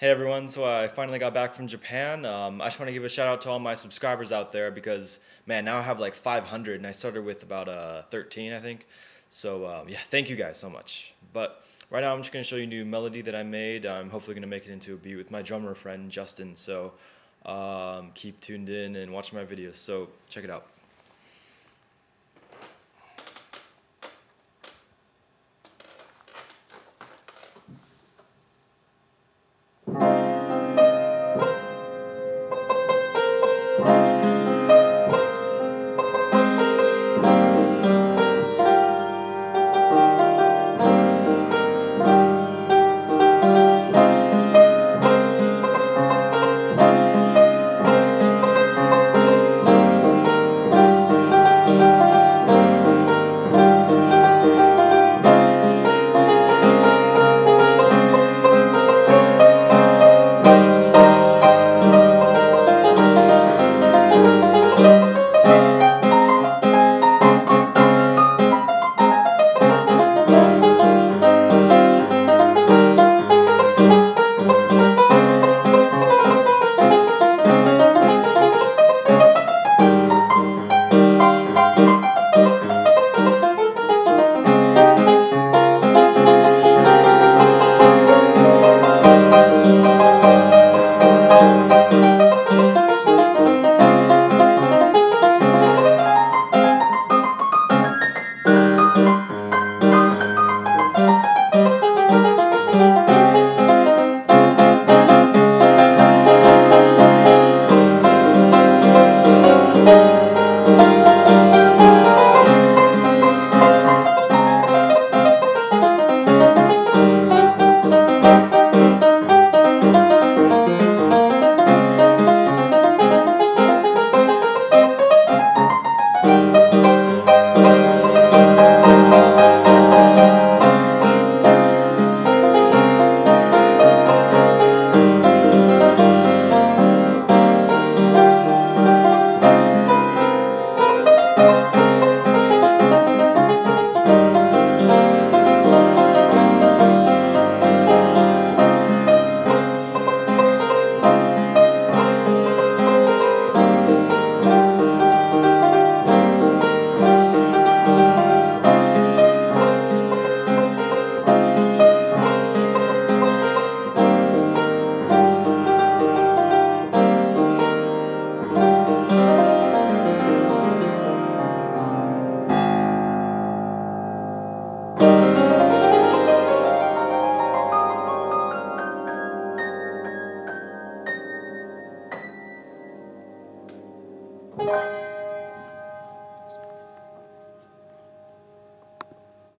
Hey everyone, so I finally got back from Japan. I just want to give a shout out to all my subscribers out there because, man, now I have like 500 and I started with about 13, I think. So yeah, thank you guys so much. But right now I'm just going to show you a new melody that I made. I'm hopefully going to make it into a beat with my drummer friend, Justin. So keep tuned in and watch my videos. So check it out.